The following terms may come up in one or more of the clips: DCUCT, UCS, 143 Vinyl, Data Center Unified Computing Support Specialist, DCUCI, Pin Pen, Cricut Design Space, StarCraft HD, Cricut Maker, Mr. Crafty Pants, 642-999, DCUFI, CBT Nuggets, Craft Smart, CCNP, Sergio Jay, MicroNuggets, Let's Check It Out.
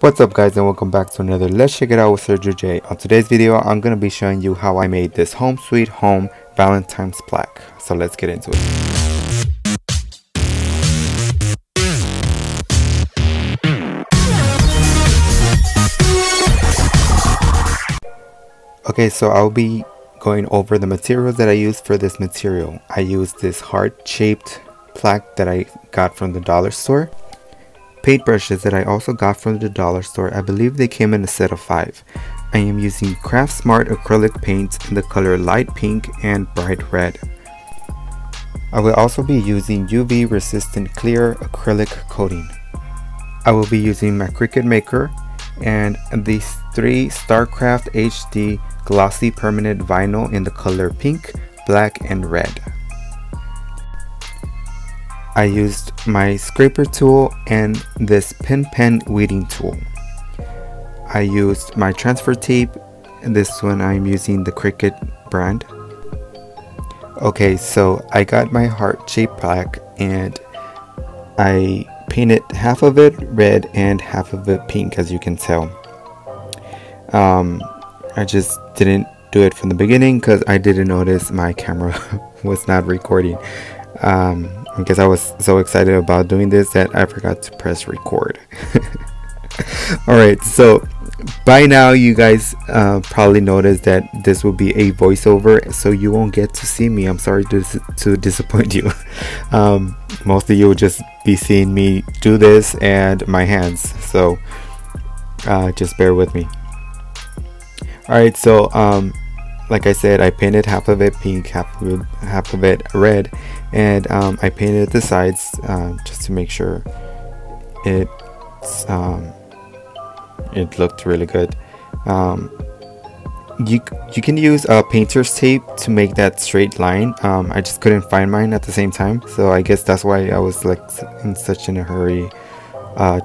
What's up guys, and welcome back to another Let's Check It Out with Sergio Jay. On today's video I'm gonna be showing you how I made this Home Sweet Home Valentine's plaque. So let's get into it. Okay, so I'll be going over the materials that I used for this material. I used this heart-shaped plaque that I got from the dollar store. Paintbrushes that I also got from the dollar store. I believe they came in a set of 5. I am using Craft Smart acrylic paints in the color light pink and bright red. I will also be using UV resistant clear acrylic coating. I will be using my Cricut Maker and these 3 StarCraft HD glossy permanent vinyl in the color pink, black, and red. I used my scraper tool and this Pin Pen weeding tool. I used my transfer tape, and this one I'm using the Cricut brand. Okay, so I got my heart-shaped plaque and I painted half of it red and half of it pink, as you can tell. I just didn't do it from the beginning because I didn't notice my camera was not recording. I guess I was so excited about doing this that I forgot to press record. Alright, so by now you guys probably noticed that this will be a voiceover, so you won't get to see me. I'm sorry to disappoint you. Mostly you'll just be seeing me do this and my hands, so just bear with me. Alright, so like I said, I painted half of it pink, half of it red, and I painted the sides just to make sure it looked really good. You can use painter's tape to make that straight line. I just couldn't find mine at the same time, so I guess that's why I was like in such a hurry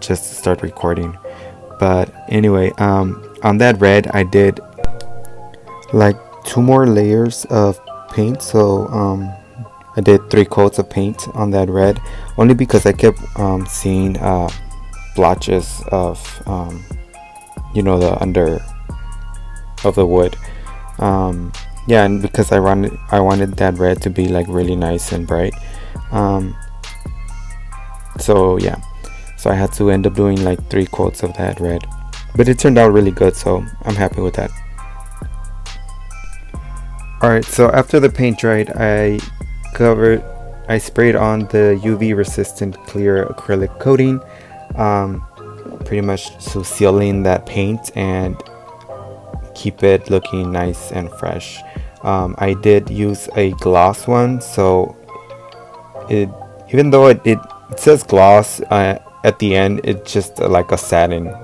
just to start recording. But anyway, on that red I did like 2 more layers of paint, so I did 3 coats of paint on that red, only because I kept seeing blotches of you know, the under of the wood. Yeah, and because I wanted that red to be like really nice and bright, so yeah, so I had to end up doing like 3 coats of that red, but it turned out really good, so I'm happy with that. Alright, so after the paint dried, I sprayed on the UV resistant clear acrylic coating, pretty much to seal in that paint and keep it looking nice and fresh. I did use a gloss one, so it, even though it says gloss at the end, it's just like a satin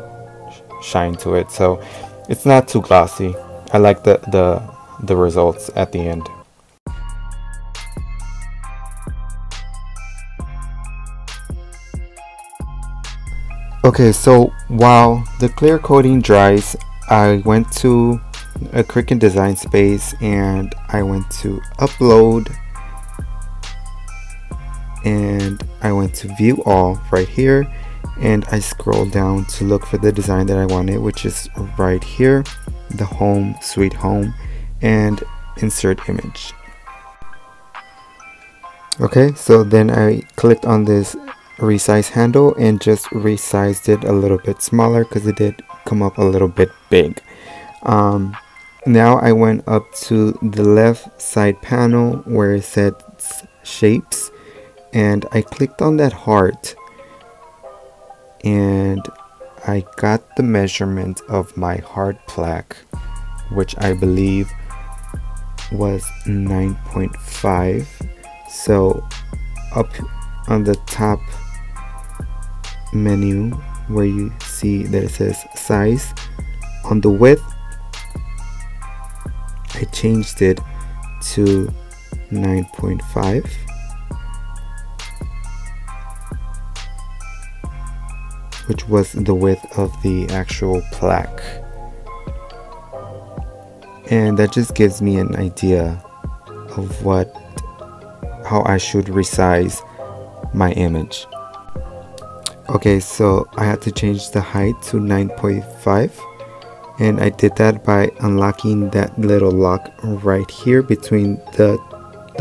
shine to it, so it's not too glossy. I like the results at the end. Okay, so while the clear coating dries, I went to a Cricut Design Space and I went to upload and I went to view all right here, and I scroll down to look for the design that I wanted, which is right here, the Home Sweet Home, and insert image. Okay, so then I clicked on this resize handle and just resized it a little bit smaller because it did come up a little bit big. Now I went up to the left side panel where it said shapes, and I clicked on that heart and I got the measurement of my heart plaque, which I believe was 9.5. so up on the top menu where you see that it says size, on the width I changed it to 9.5, which was the width of the actual plaque, and that just gives me an idea of how I should resize my image. Okay, so I had to change the height to 9.5, and I did that by unlocking that little lock right here between the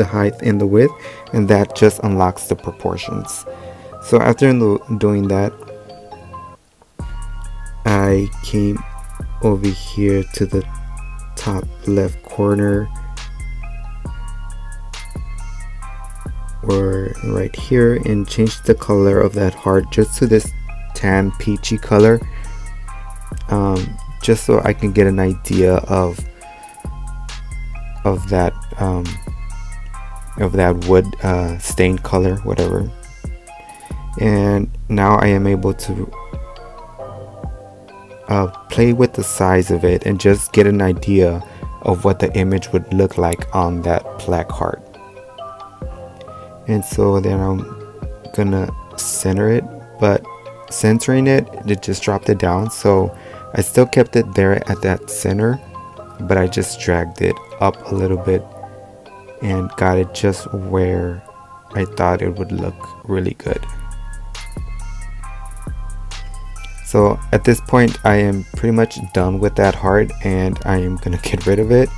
height and the width, and that just unlocks the proportions. So after doing that, I came over here to the top left corner, or right here, and change the color of that heart just to this tan peachy color, just so I can get an idea of that wood stained color, whatever. And now I am able to play with the size of it and just get an idea of what the image would look like on that black heart. And so then I'm gonna center it, but centering it, it just dropped it down, so I still kept it there at that center, but I just dragged it up a little bit and got it just where I thought it would look really good. So at this point, I am pretty much done with that heart, and I am gonna get rid of it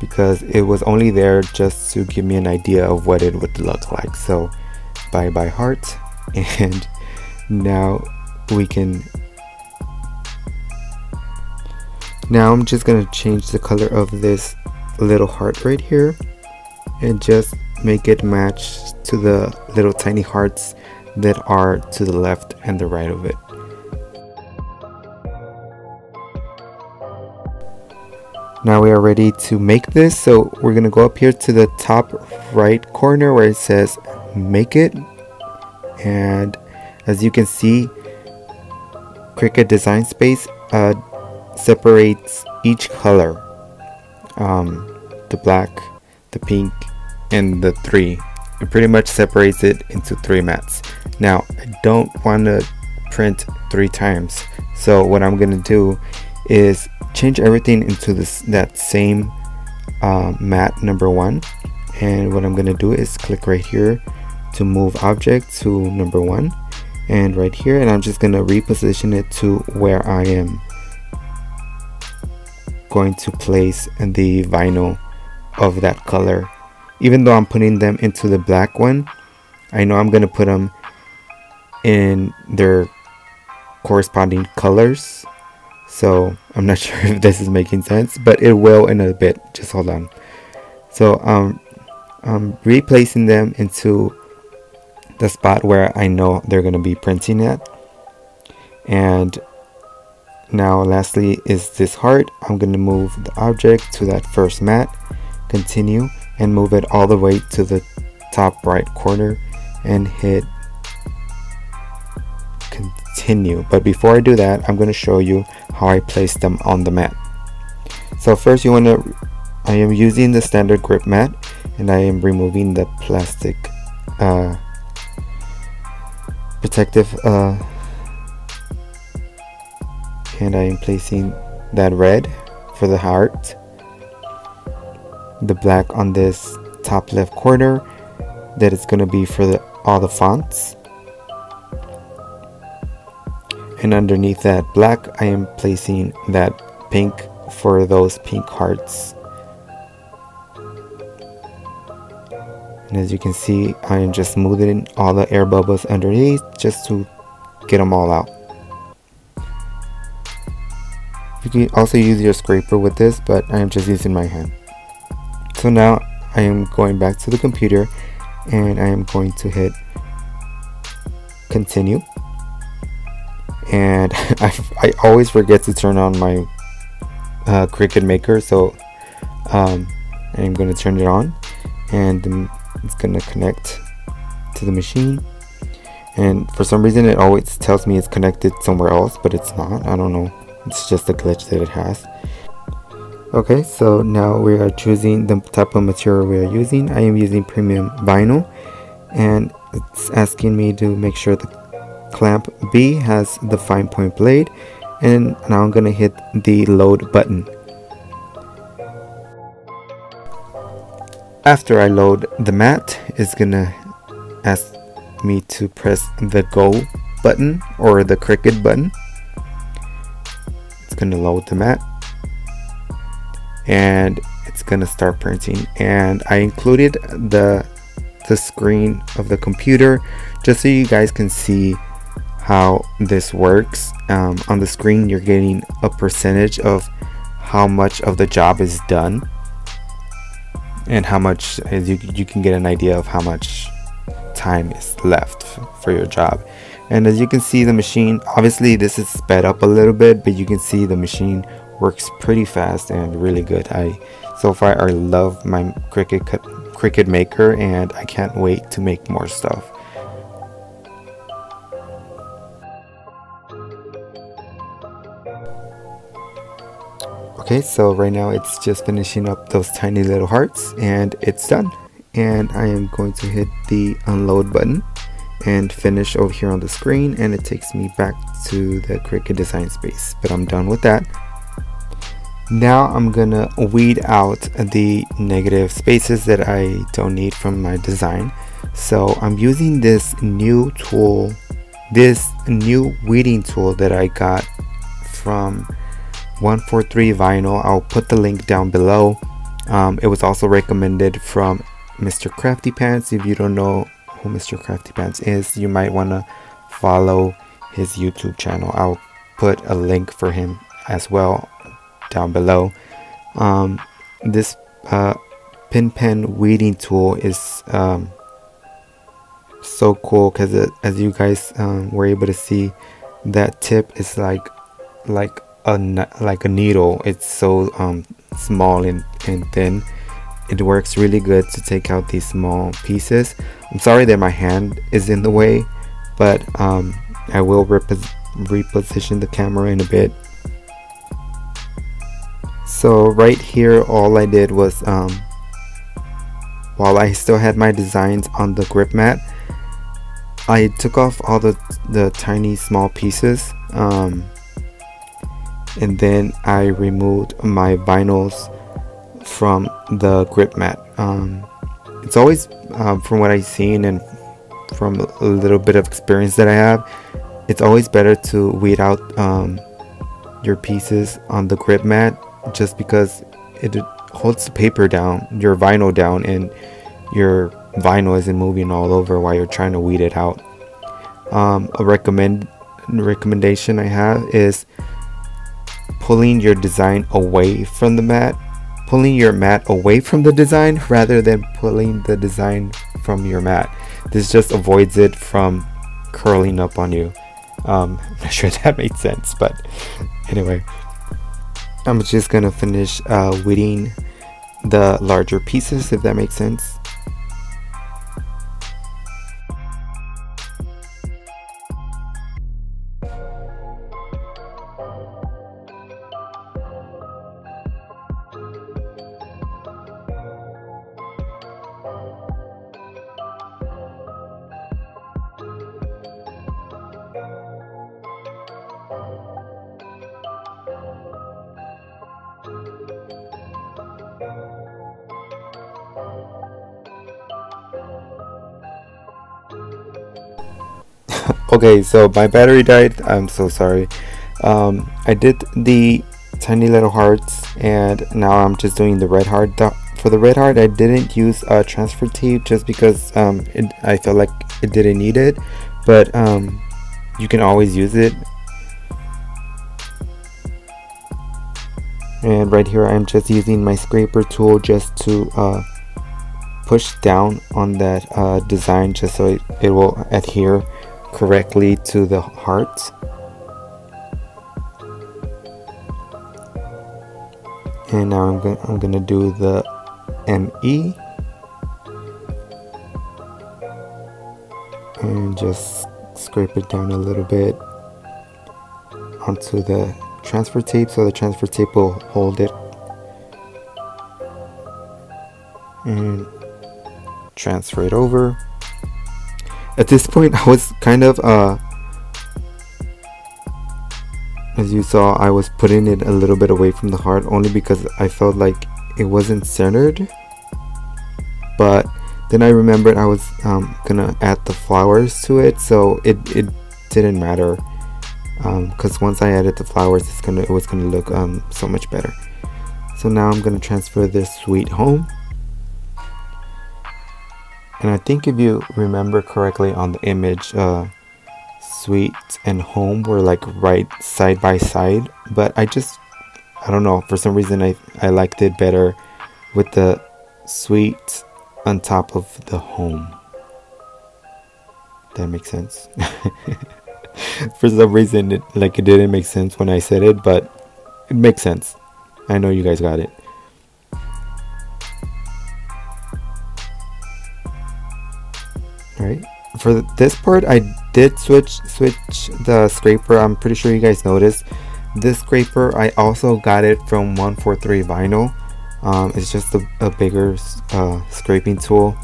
because it was only there just to give me an idea of what it would look like. So bye bye heart, and now I'm just gonna change the color of this little heart right here and just make it match to the little tiny hearts that are to the left and the right of it. Now we are ready to make this, so we're going to go up here to the top right corner where it says make it, and as you can see, Cricut Design Space separates each color, the black, the pink, and the three. It pretty much separates it into three mats. Now I don't want to print three times, so what I'm going to do is change everything into that same mat number one. And what I'm gonna do is click right here to move object to number one, and right here, and I'm just gonna reposition it to where I am going to place the vinyl of that color. Even though I'm putting them into the black one, I know I'm gonna put them in their corresponding colors. So I'm not sure if this is making sense, but it will in a bit, just hold on. So I'm replacing them into the spot where I know they're going to be printing at. And now lastly is this heart. I'm going to move the object to that first mat, continue, and move it all the way to the top right corner and hit continue. But before I do that, I'm going to show you how I place them on the mat. So first, I am using the standard grip mat, and I am removing the plastic protective, and I am placing that red for the heart, the black on this top left corner that is going to be for all the fonts. And underneath that black, I am placing that pink for those pink hearts. And as you can see, I am just smoothing all the air bubbles underneath just to get them all out. You can also use your scraper with this, but I am just using my hand. So now I am going back to the computer, and I am going to hit continue. And I always forget to turn on my Cricut Maker, so I'm going to turn it on, and it's going to connect to the machine. And for some reason, it always tells me it's connected somewhere else, but it's not. I don't know, it's just a glitch that it has. Okay, so now we are choosing the type of material we are using. I am using premium vinyl, and it's asking me to make sure the clamp B has the fine point blade, and now I'm going to hit the load button. After I load the mat, it's going to ask me to press the go button or the Cricut button. It's going to load the mat and it's going to start printing. And I included the screen of the computer just so you guys can see how this works. On the screen you're getting a percentage of how much of the job is done and how much you can get an idea of how much time is left for your job. And as you can see, the machine, obviously this is sped up a little bit, but you can see the machine works pretty fast and really good. So far I love my Cricut Maker, and I can't wait to make more stuff. Okay, so right now it's just finishing up those tiny little hearts and it's done. And I am going to hit the unload button and finish over here on the screen, and it takes me back to the Cricut Design Space, but I'm done with that. Now I'm gonna weed out the negative spaces that I don't need from my design. So I'm using this new tool, this new weeding tool that I got from 143 Vinyl. I'll put the link down below. It was also recommended from Mr. Crafty Pants. If you don't know who Mr. Crafty Pants is, you might want to follow his YouTube channel. I'll put a link for him as well down below. This Pin Pen weeding tool is so cool because, as you guys were able to see, that tip is like a needle. It's so small and thin. It works really good to take out these small pieces. I'm sorry that my hand is in the way, but I will reposition the camera in a bit. So right here, all I did was while I still had my designs on the grip mat, I took off all the tiny small pieces, and then I removed my vinyls from the grip mat. It's always, from what I've seen and from a little bit of experience that I have, it's always better to weed out your pieces on the grip mat, just because it holds the paper down, your vinyl down, and your vinyl isn't moving all over while you're trying to weed it out. A recommendation I have is pulling your design away from the mat, pulling your mat away from the design rather than pulling the design from your mat. This just avoids it from curling up on you. I'm not sure that made sense, but anyway, I'm just gonna finish weeding the larger pieces, if that makes sense. Okay, so my battery died. I'm so sorry. I did the tiny little hearts, and now I'm just doing the red heart. For the red heart, I didn't use transfer tape just because I felt like it didn't need it, but you can always use it. And right here, I'm just using my scraper tool just to push down on that design, just so it will adhere correctly to the heart. And now I'm gonna do the ME and just scrape it down a little bit onto the transfer tape, so the transfer tape will hold it, and transfer it over. At this point, I was kind of, as you saw, I was putting it a little bit away from the heart only because I felt like it wasn't centered. But Then I remembered I was gonna add the flowers to it, so it didn't matter, because once I added the flowers, it was gonna look so much better. So now I'm gonna transfer this sweet home. And I think if you remember correctly on the image, sweet and home were like right side by side, but I don't know, for some reason I liked it better with the sweet on top of the home. That makes sense. For some reason it didn't make sense when I said it, but it makes sense. I know you guys got it. Alright, for this part I did switch the scraper. I'm pretty sure you guys noticed this scraper. I also got it from 143 Vinyl. It's just a bigger scraping tool.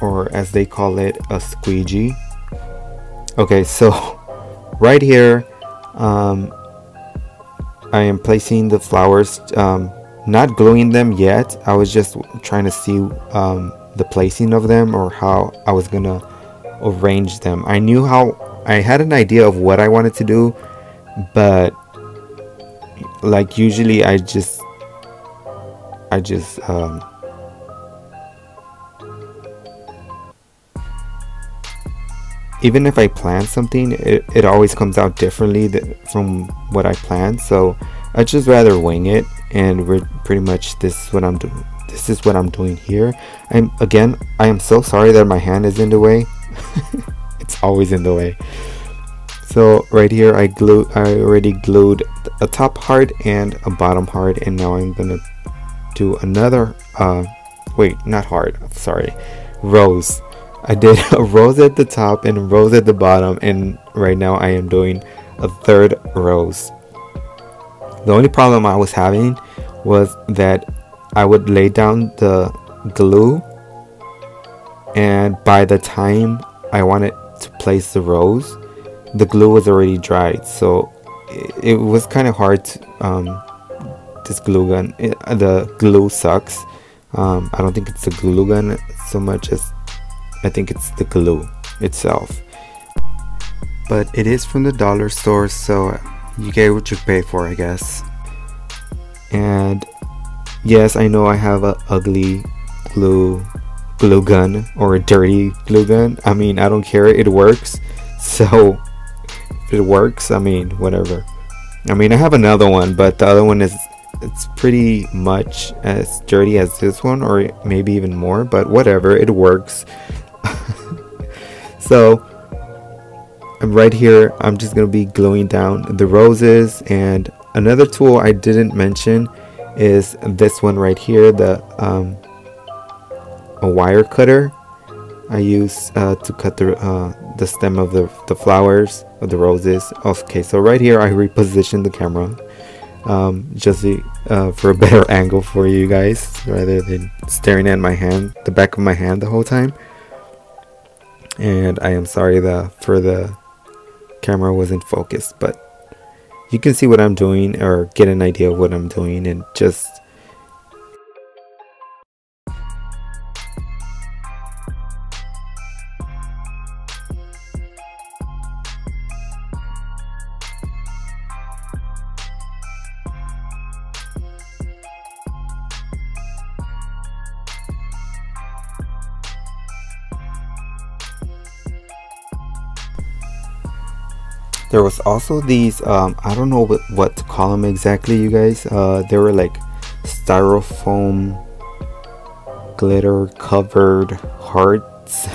Or as they call it, a squeegee. Okay, so right here, I am placing the flowers, not gluing them yet. I was just trying to see the placing of them, or how I was gonna arrange them. I knew how, I had an idea of what I wanted to do, but like usually I just even if I plan something, it always comes out differently from what I planned. So I just rather wing it, and we're pretty much, this is what I'm doing. This is what I'm doing here. I am so sorry that my hand is in the way. It's always in the way. So right here, I already glued a top heart and a bottom heart, and now I'm gonna do another. Wait, not heart. Sorry, rose. I did a rose at the top and a rose at the bottom, and right now I am doing a third rose. The only problem I was having was that I would lay down the glue, and by the time I wanted to place the rose, the glue was already dried. So it was kind of hard to, this glue gun, the glue sucks. I don't think it's the glue gun so much as I think it's the glue itself, but it is from the dollar store, so you get what you pay for, I guess. And yes, I know I have an ugly glue gun, or a dirty glue gun. I mean, I don't care, it works. So if it works, I mean, whatever. I mean, I have another one, but the other one is, it's pretty much as dirty as this one, or maybe even more, but whatever, it works. So right here, I'm just gonna be gluing down the roses. And another tool I didn't mention is this one right here, the a wire cutter I use to cut the stem of the flowers, of the roses. Okay, so right here I repositioned the camera just for a better angle for you guys, rather than staring at my hand, the back of my hand, the whole time. And I am sorry for the camera wasn't focused, but you can see what I'm doing, or get an idea of what I'm doing. And just there was also these, I don't know what to call them exactly, you guys. They were like styrofoam glitter covered hearts.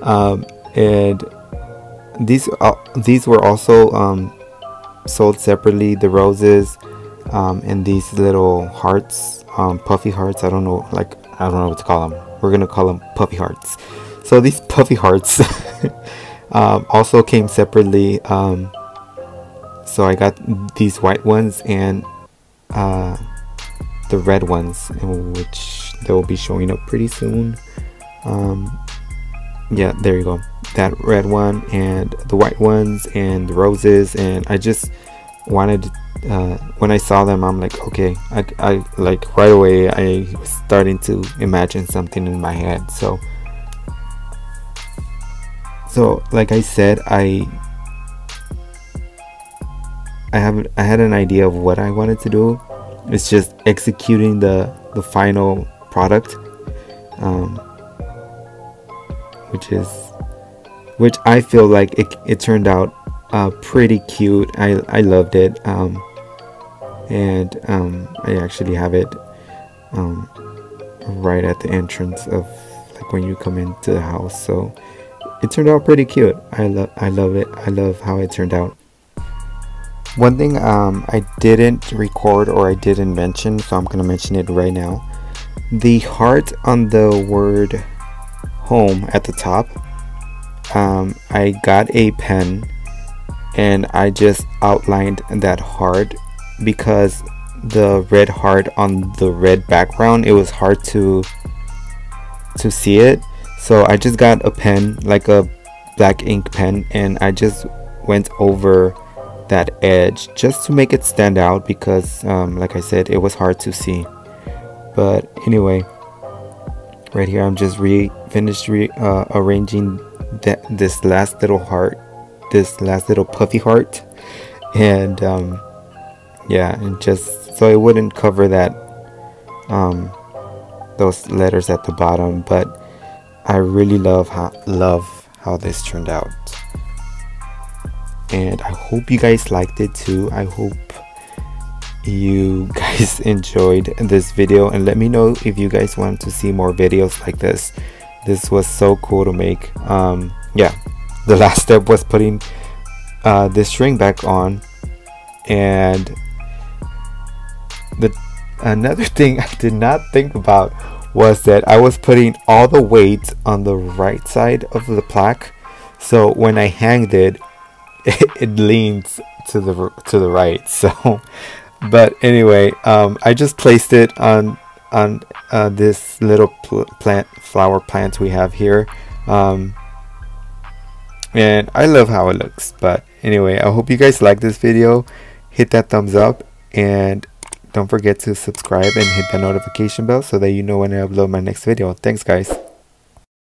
And these were also sold separately, the roses and these little hearts, puffy hearts. I don't know what to call them. We're gonna call them puffy hearts. So these puffy hearts also came separately. So I got these white ones and the red ones, which they will be showing up pretty soon. Yeah, there you go, that red one and the white ones and the roses. And I just wanted when I saw them, I'm like, okay, I like right away I was starting to imagine something in my head. So like I said, I had an idea of what I wanted to do. It's just executing the final product, which I feel like it turned out pretty cute. I loved it, and I actually have it right at the entrance of like when you come into the house. So it turned out pretty cute. I love it. I love how it turned out. One thing I didn't record or I didn't mention, so I'm gonna mention it right now. The heart on the word home at the top, I got a pen and I just outlined that heart because the red heart on the red background, it was hard to see it. So I just got a pen, like a black ink pen, and I just went over that edge just to make it stand out because like I said, it was hard to see. But anyway, right here I'm just arranging this last little heart, this last little puffy heart, and yeah, and just so it wouldn't cover that those letters at the bottom. But I really love how this turned out. And I hope you guys liked it too. I hope you guys enjoyed this video, and let me know if you guys want to see more videos like this. This was so cool to make. Yeah, the last step was putting this string back on, and another thing I did not think about was that I was putting all the weight on the right side of the plaque, so when I hanged it, it leans to the right. So, but anyway, I just placed it on this little flower plant we have here, and I love how it looks. But anyway, I hope you guys like this video. Hit that thumbs up, and don't forget to subscribe and hit that notification bell so that you know when I upload my next video. Thanks, guys.